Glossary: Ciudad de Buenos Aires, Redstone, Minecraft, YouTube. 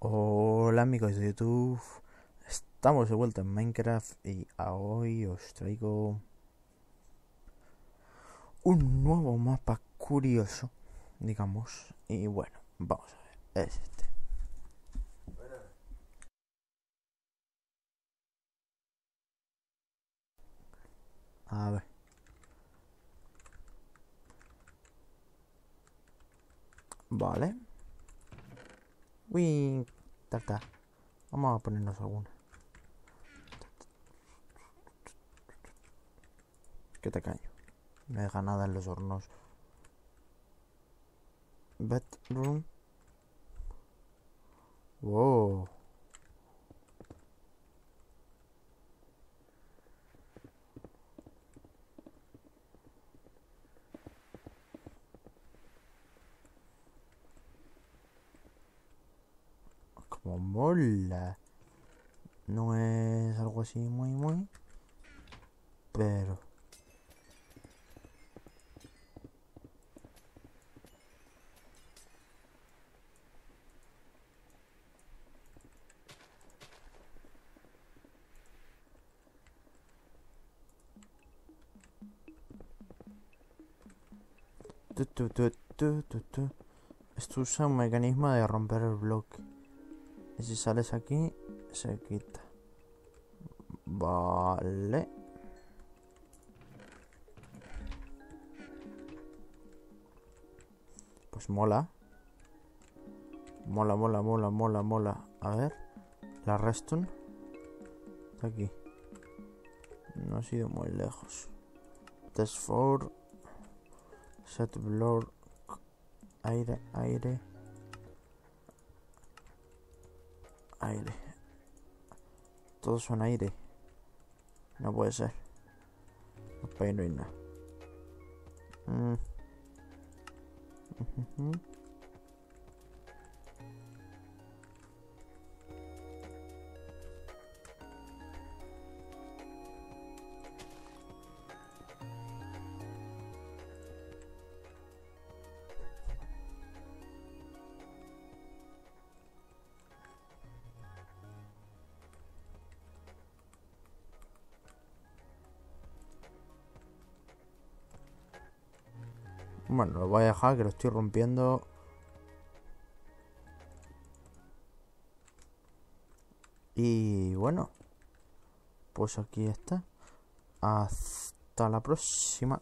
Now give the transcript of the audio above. Hola amigos de YouTube, estamos de vuelta en Minecraft y hoy os traigo un nuevo mapa curioso, digamos, y bueno, vamos a ver, es este. A ver. Vale. Uy, tarta. Vamos a ponernos alguna. Qué tacaño. No deja nada en los hornos. Bedroom. Wow. Como mola. No es algo así muy, pero esto usa un mecanismo de romper el bloque. Y si sales aquí, se quita. Vale. Pues mola. Mola. A ver. La Redstone. Está aquí. No ha sido muy lejos. Test for. Set block. Aire. Todos son aire. No puede ser. Para ahí no hay nada. Bueno, lo voy a dejar, que lo estoy rompiendo. Y bueno, pues aquí está. Hasta la próxima.